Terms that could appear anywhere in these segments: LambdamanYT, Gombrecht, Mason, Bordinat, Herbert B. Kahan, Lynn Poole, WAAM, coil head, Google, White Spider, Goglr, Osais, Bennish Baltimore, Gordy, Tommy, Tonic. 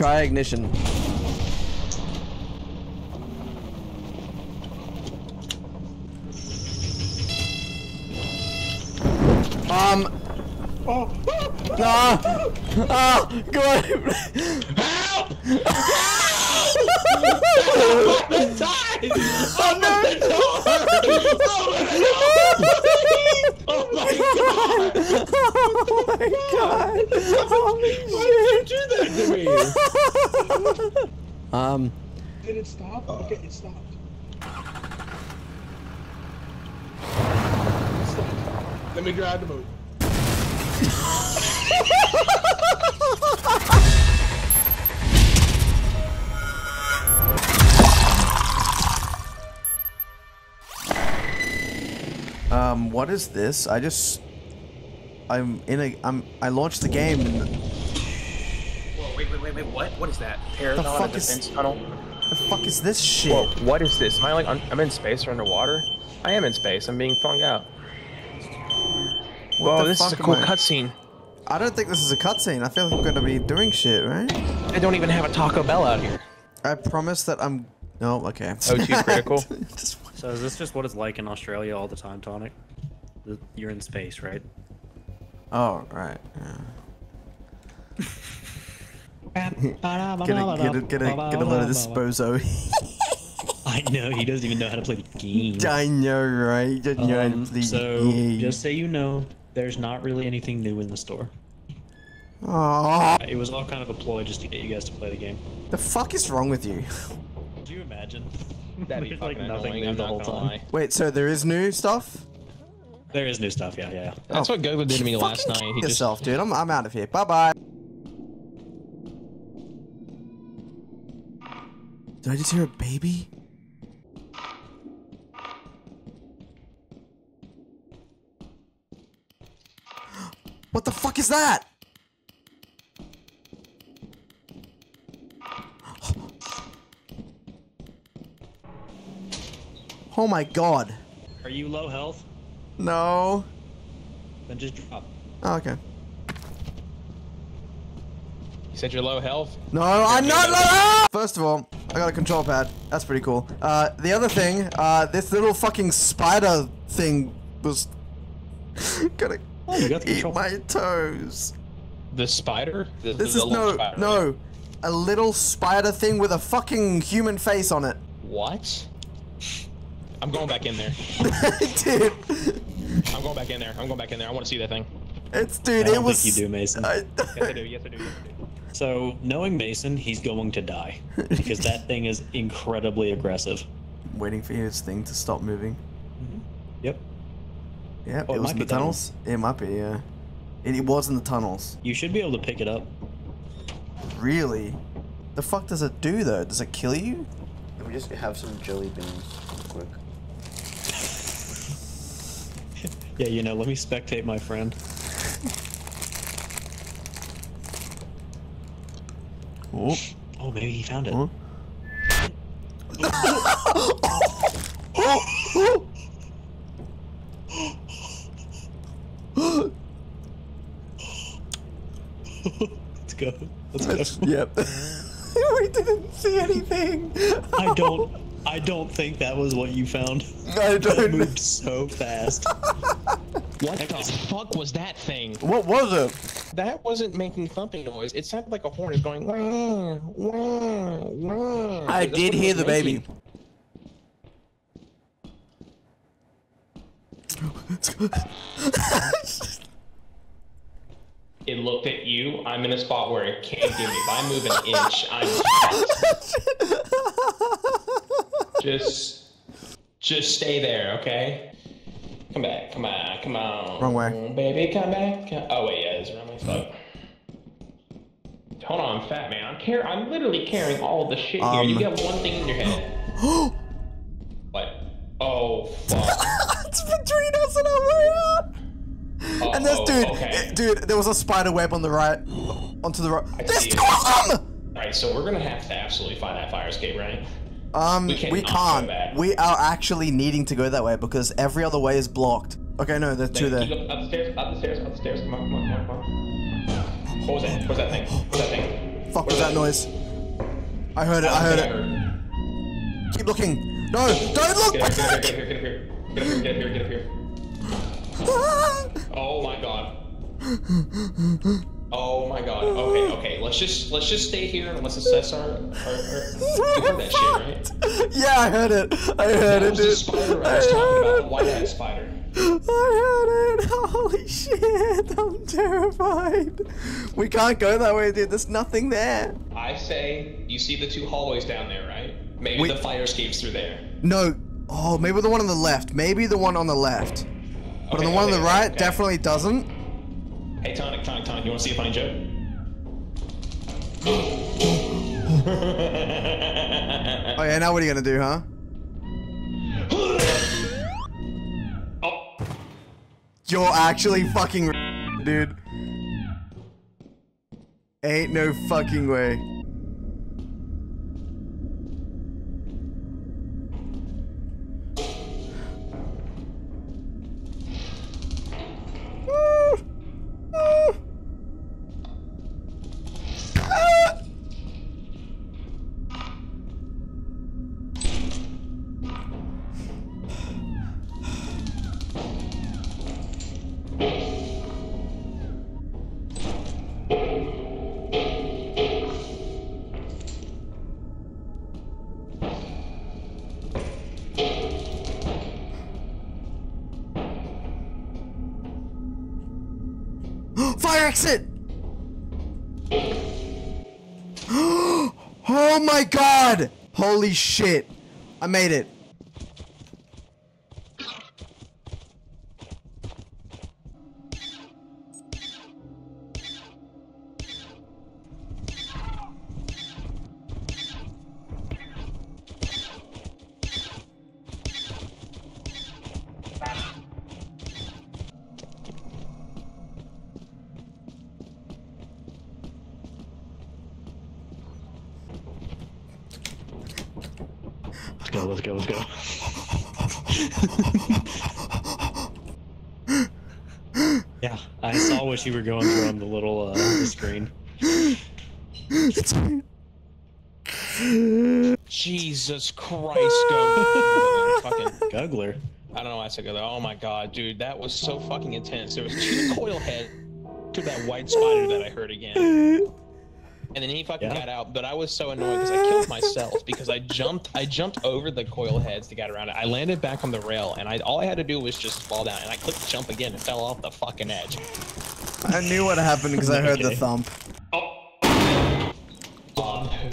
Try ignition. Go on. Help! Oh my god! Why did you do that to me? Did it stop? Okay, it stopped. Let me drive the boat. What is this? I launched the game and... Whoa, wait, what? What is that? Paranoid defense tunnel? The fuck is this shit? Whoa, what is this? Am I like, I'm in space or underwater? I am in space, I'm being flung out. Whoa, this is a cool cutscene. I don't think this is a cutscene. I feel like I'm gonna be doing shit, right? I don't even have a Taco Bell out here. I promise that I'm... No, okay. OT critical. So is this just what it's like in Australia all the time, Tonic? You're in space, right? Oh, right. Yeah. get a load of this bozo. I know, he doesn't even know how to play the game. I know, right? So, just so you know, there's not really anything new in the store. Aww. It was all kind of a ploy just to get you guys to play the game. The fuck is wrong with you? Do you imagine? That'd be like nothing new the whole time. Wait, so there is new stuff? There is new stuff, yeah. That's what Google did to me last night. He just... yourself, dude. I'm out of here. Bye-bye. Did I just hear a baby? What the fuck is that? Oh my god. Are you low health? No. Then just drop. Oh, okay. You said you're low health? No, I'm not low health! First of all, I got a control pad. That's pretty cool. The other thing, this little fucking spider thing was gonna... Oh, you got the control. Eat my toes. The spider? This is a little spider thing with a fucking human face on it. What? I'm going back in there. Dude. I'm going back in there. I want to see that thing. I don't think you do, Mason. Yes, I do. So, knowing Mason, he's going to die. Because that thing is incredibly aggressive. I'm waiting for his thing to stop moving. Mm-hmm. Yep. Yeah, oh, it was in the tunnels? It might be, yeah. It was in the tunnels. You should be able to pick it up. Really? The fuck does it do, though? Does it kill you? Can we just have some jelly beans, quick? Yeah, you know, let me spectate my friend. Oh, oh maybe he found it. Oh. Oh. Let's go. Yep. We didn't see anything. I don't think that was what you found. I don't. It moved so fast. What the fuck was that thing? What was it? That wasn't making thumping noise. It sounded like a horn is going. Wah, wah, wah. I did hear the baby. It looked at you. I'm in a spot where it can't give me. If I move an inch, I'm just stay there, okay? Come back, come on. Wrong way, baby, come back. Oh wait, yeah, it's around my foot. Hold on, fat man. I'm literally carrying all of the shit here. You got one thing in your head. What? Oh fuck. It's between us and our way out! Uh-oh, and this dude, there was a spider web on the right. Onto the right. Alright, so we're gonna have to absolutely find that fire escape, right? We can't. We are actually needing to go that way because every other way is blocked. Okay, no, there's two there. Up the stairs, come on, come on, come on. What was that thing? Fuck was that noise? I heard it, I heard it. Keep looking. No, don't look! Get up here, get up here, get up here, get up here, get up here. Oh my god. Oh my god. Okay, okay. Let's just stay here and let's assess our heard that shit, right? Yeah, I heard it. I heard it, dude. That was the spider I was talking about, the white-eyed spider. I heard it! Holy shit! I'm terrified! We can't go that way, dude. There's nothing there. I say, you see the two hallways down there, right? Maybe the fire escapes through there. No. Oh, maybe the one on the left. Maybe the one on the left. But okay, the one on the right definitely doesn't. Hey, Tonic, you wanna see a funny joke? Oh yeah, now what are you gonna do, huh? Oh. You're actually fucking dude. Ain't no fucking way. Fire exit! Oh my god! Holy shit. I made it. Let's go, let's go, let's go. Yeah, I saw what you were going through on the little the screen. It's Jesus Christ, Googler. Fucking Googler. I don't know why I said Googler. Oh my god, dude, that was so fucking intense. There was two coil head to that white spider that I heard again. And then he fucking got out, but I was so annoyed because I killed myself because I jumped over the coil heads to get around it. I landed back on the rail, and all I had to do was just fall down, and I clicked jump again and fell off the fucking edge. I knew what happened because I heard the thump. Oh.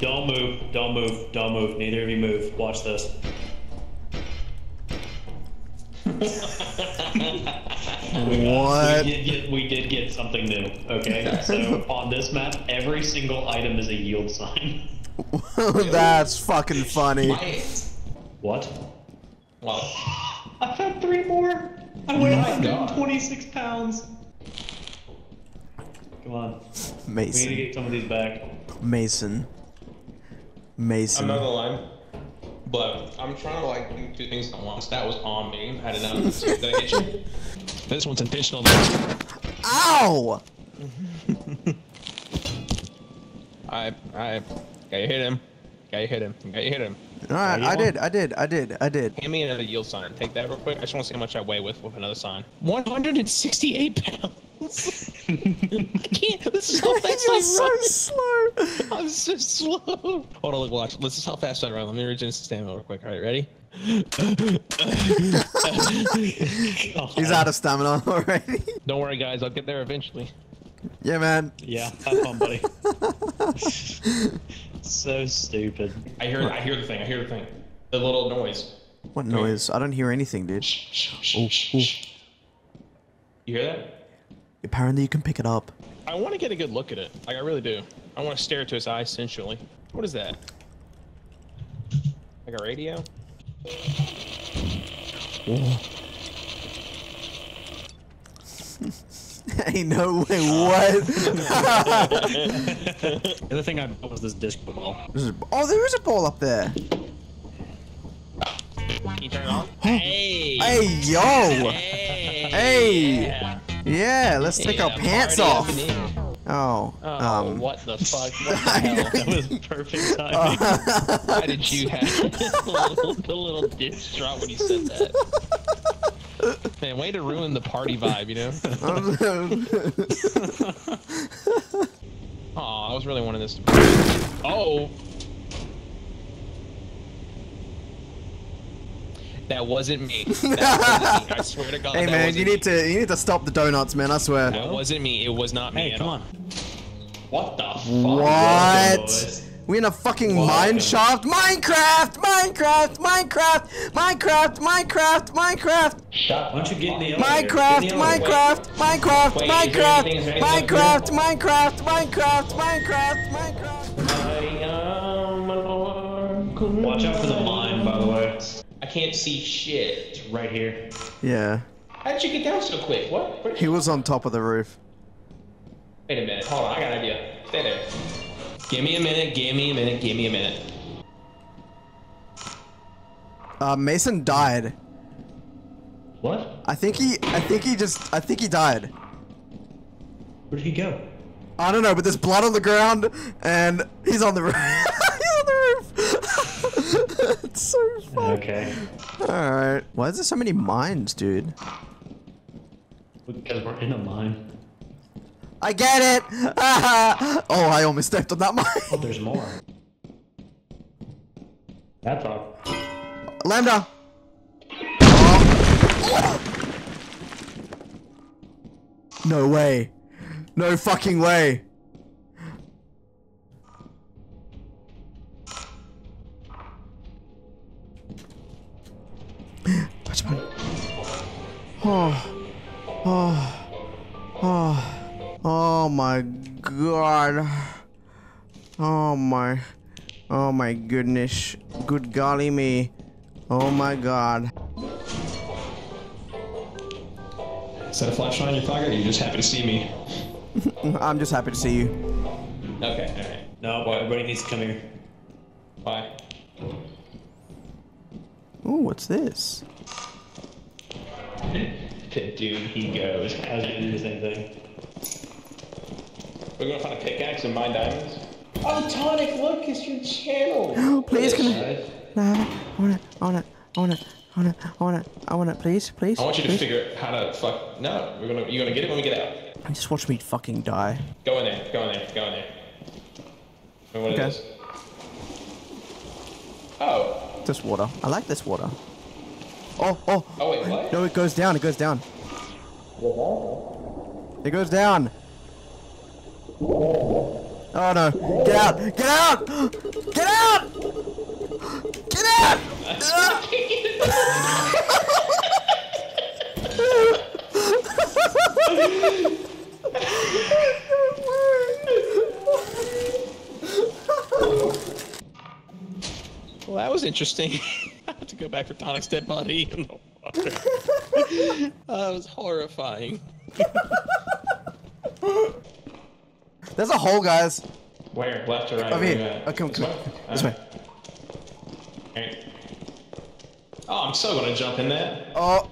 Don't move, don't move, don't move. Neither of you move. Watch this. What? We did get something new, okay? So, on this map, every single item is a yield sign. That's fucking funny. What? What? I found 3 more! I weigh 126 pounds! Come on. Mason. We need to get some of these back. Mason. Mason. I'm not gonna lie. But I'm trying to like do 2 things at once. That was on me. I didn't know. Did I hit you? This one's intentional. Ow! Okay, hit him. Okay, hit him. Okay, hit him. All right, I did. Hand me another yield sign. Take that real quick. I just want to see how much I weigh with another sign. 168 pounds. I can't. This is how fast I run. So slow. I'm so slow. Hold on, look, watch. This is how fast I run. Let me reduce the stamina real quick. All right, ready? He's out of stamina already. Don't worry, guys. I'll get there eventually. Yeah, man. Yeah, have fun, buddy. So stupid. I hear the thing. I hear the thing. The little noise. What noise? I don't hear anything, dude. Shh. You hear that? Apparently, you can pick it up. I want to get a good look at it. Like, I really do. I want to stare into his eyes sensually. What is that? Like a radio? Ain't no way, what? The other thing I bought was this disc ball. Oh, there is a ball up there. Can you turn it on? Hey! Hey, yo! Hey! Yeah, let's take our pants off. Oh. Oh, what the fuck? What the hell? That was perfect timing. Why did you have the little distraught when you said that? Man, way to ruin the party vibe, you know? Aw, I was really wanting this to be. Oh! That wasn't me. That wasn't me. I swear to God. Hey man, you need to stop the donuts, man. I swear. That wasn't me. It was not me. Hey, come on. What the fuck? What? We in a fucking mine shaft? Minecraft! Minecraft! Minecraft! Minecraft! Minecraft! Minecraft! Shut. Why don't you get in the other Minecraft! Minecraft! Minecraft! Minecraft! Minecraft! Minecraft! Minecraft! Minecraft! Minecraft! Watch out for the mine, by the way. I can't see shit right here. Yeah. How'd you get down so quick? What? He was on top of the roof. Wait a minute. Hold on. I got an idea. Stay there. Give me a minute. Give me a minute. Give me a minute. Mason died. What? I think he died. Where did he go? I don't know, but there's blood on the ground and he's on the roof. It's so fun. Okay. Alright. Why is there so many mines, dude? Because we're in a mine. I get it! Oh, I almost stepped on that mine. Oh, there's more. That's all. Lambda! Oh. No way. No fucking way. Oh, oh, oh, oh my God. Oh my goodness. Good golly me. Oh my God. Is that a flashlight in your pocket or are you just happy to see me? I'm just happy to see you. Okay, alright. No, boy, everybody needs to come here. Bye. Oh, what's this? Dude, he goes. How's he gonna do the same thing? We're gonna find a pickaxe and mine diamonds. Oh, Tonic, look, it's your channel. Oh, please, can I want it. I want it, please, please. I want you to figure out how to fuck. No, you're gonna get it when we get out. Just watch me fucking die. Go in there, go in there, go in there. Wait, what is this? Oh. This water. I like this water. Oh, oh. Oh, wait, what? No, it goes down. It goes down. What? It goes down. Oh, no. Get out. Get out. Get out. Get out. Well, that was interesting. To go back for Tonic's dead body in the water. That was horrifying. There's a hole, guys. Where? Left or right? Over here. Oh, come, this way. Right. Oh, I'm so gonna jump in there. Oh.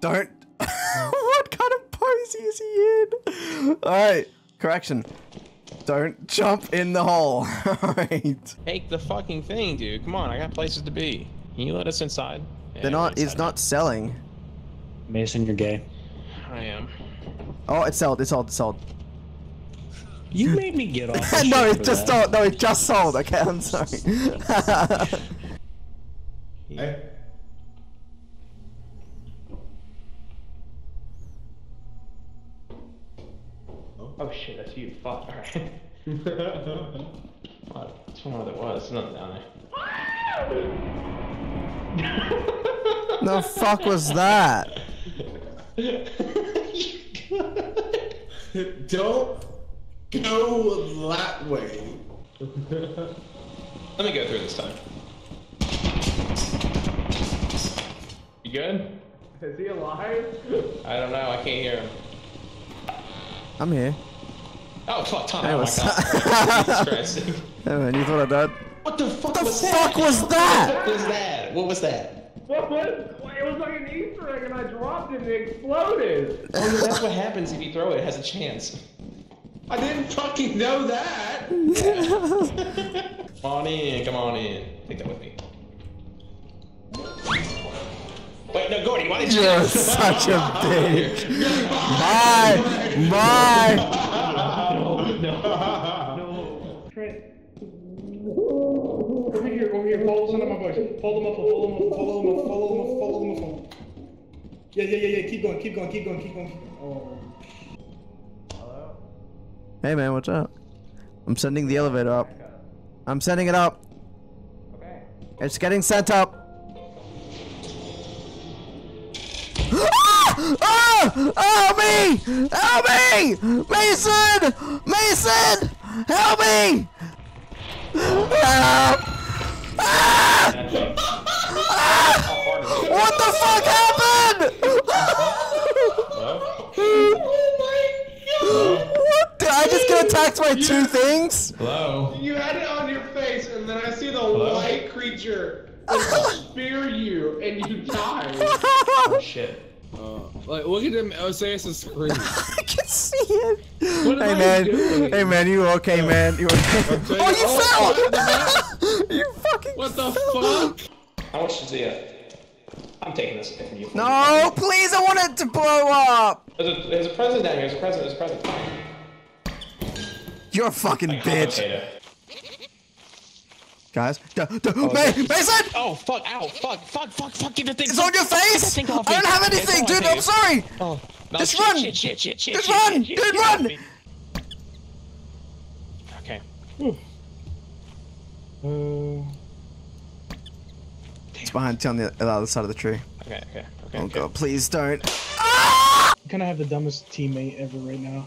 Don't. What kind of pose is he in? Alright. Correction. Don't jump in the hole. Alright. Take the fucking thing, dude. Come on, I got places to be. Can you let us inside? Yeah, it's not selling. Mason, you're gay. I am. Oh, it sold, it sold, it sold. You made me get off. No, it just sold. No, it just sold. Okay, I'm sorry. Hey. Oh shit, that's you. Fuck. Alright. That's one that was. There's nothing down there. The fuck was that? Don't go that way. Let me go through this time. You good? Is he alive? I don't know. I can't hear him. I'm here. Oh fuck, Tommy! Oh my God! Yeah, man, you thought I died? What the fuck was that? What was that? What was that? What was? Wait, was like an Easter egg and I dropped it and it exploded. Oh, no, that's what happens if you throw it. It has a chance. I didn't fucking know that. Come on in. Come on in. Take that with me. Wait, no, Gordy, why did you? You're such a bitch. Bye. Bye. No. Trent. Over here, follow them up, my boy. Follow them up. Yeah. Keep going. Oh. Hello? Hey, man, what's up? I'm sending the elevator up. I'm sending it up. Okay. It's getting sent up. Help me! Help me! Mason! Help me! Help! What the fuck happened? Oh my god! What? Did I just get attacked by two things? Hello? You had it on your face, and then I see the white creature spear you, and you die. Oh shit. Like, look at him, Osais is screaming. I can see it. What am I doing? Hey man, you okay, man? You okay? Oh, you fell! You fucking What the fuck? How much is it? I'm taking this thing from you. No, please, I want it to blow up! There's a present down here, there's a present. You're a fucking bitch. Guys, Mason! Oh, fuck, ow, fuck, get the thing. It's on your face! I don't have anything, dude, I'm sorry! Oh, no, just run! Just run! Dude, run! Okay. It's behind on the other side of the tree. Okay. Oh god, please don't. I kinda have the dumbest teammate ever right now.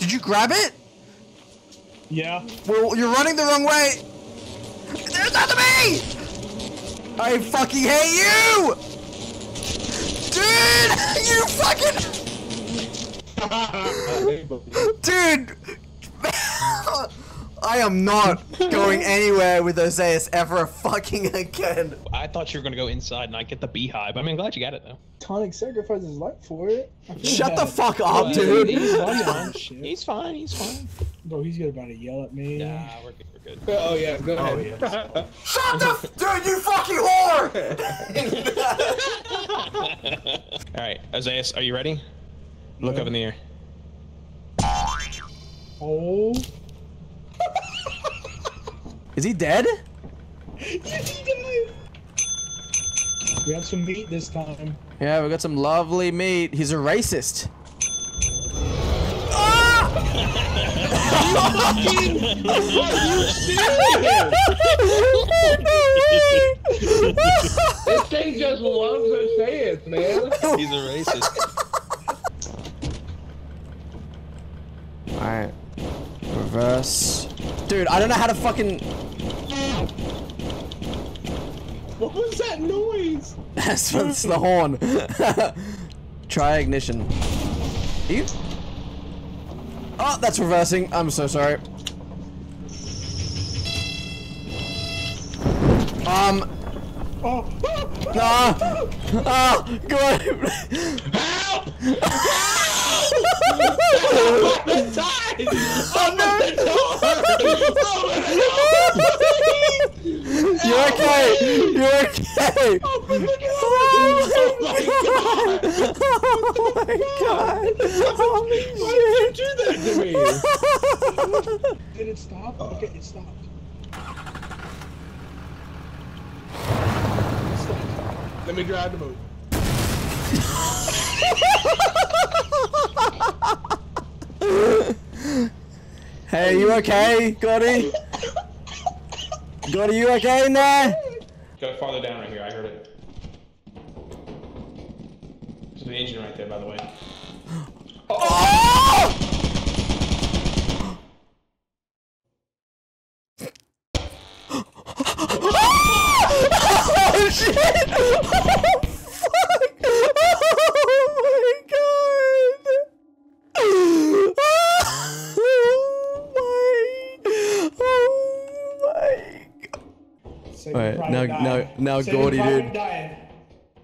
Did you grab it? Yeah. Well, you're running the wrong way. There's not to me! I fucking hate you! Dude! You fucking... Dude! I am not going anywhere with Osais ever fucking again. I thought you were gonna go inside and I'd get the beehive. I mean, I'm glad you got it though. Tonic sacrificed his life for it. Shut the fuck up, dude. He's fine. Bro, he's gonna yell at me. Nah, we're good. Oh yeah, go ahead. Oh, yeah. Shut the dude, you fucking whore! Alright, Osais, are you ready? Look up in the air. Oh. Is he dead? Yes, he died. We have some meat this time. Yeah, we got some lovely meat. He's a racist. Ah! You fucking! This thing just loves to say it, man. He's a racist. All right. Reverse. Dude, I don't know how to fucking... What was that noise? That's the horn. Try ignition. You? Oh, that's reversing. I'm so sorry. God. Help! You're okay! Oh my god! Why did you do that to me? Did it stop? Okay, it stopped. Let me drive the boat. Hey, you okay, Gordy? Gordy, you okay in there? Go farther down right here, I heard it. There's the engine right there, by the way. Oh shit! Oh fuck! Oh my god! Oh my! Oh my! Saving Private Dian. Now Gordy, dude.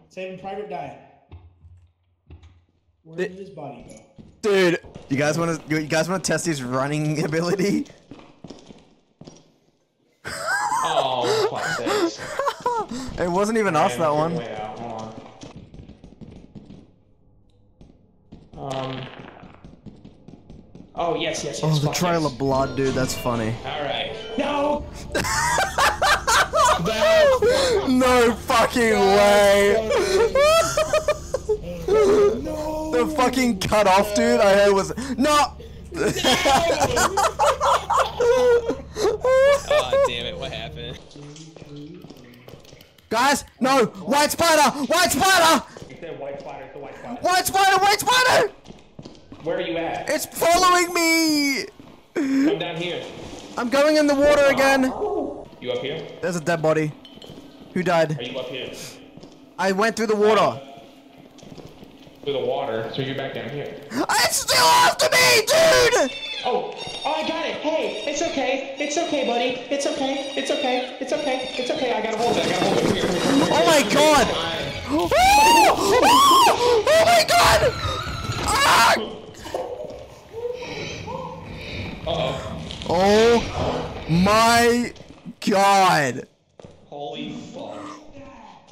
Saving Private Dian. Where did his body go? Dude, you guys want to test his running ability? Oh, fuck this. It wasn't even us, that one. Way out. Hold on. Oh, yes. Oh, the Trial of Blood, dude, that's funny. Alright. No! No fucking way! No. The fucking cutoff, dude, I heard was. No! No! Oh, damn it, what happened? Guys, no! White spider! White spider! White spider! Where are you at? It's following me! Come down here. I'm going in the water again. You up here? There's a dead body. Who died? Are you up here? I went through the water. Through the water? So you're back down here. It's still after me, dude! Oh, I got it. Hey, it's okay. It's okay, buddy. It's okay. It's okay. It's okay. It's okay. I gotta hold it. Here. Oh my god! Oh my god! Ah! Uh-oh. Oh my god! Holy fuck!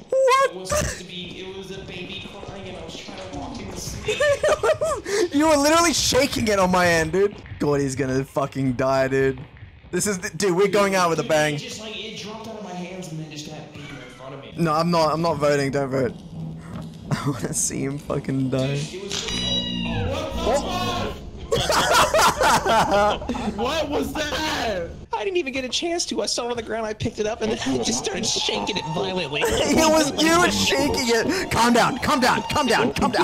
What? It was supposed to be. It was a baby crying, and I was trying to walk in the sleep. You were literally shaking it on my end, dude. Gordy's gonna fucking die, dude. This is, dude, we're going out with a bang. It just like it dropped out of my hands and then just got bigger in front of me. No, I'm not voting. Don't vote. I want to see him fucking die. Dude, what was that? I didn't even get a chance to. I saw it on the ground, I picked it up, and then I just started shaking it violently. You were shaking it. Calm down.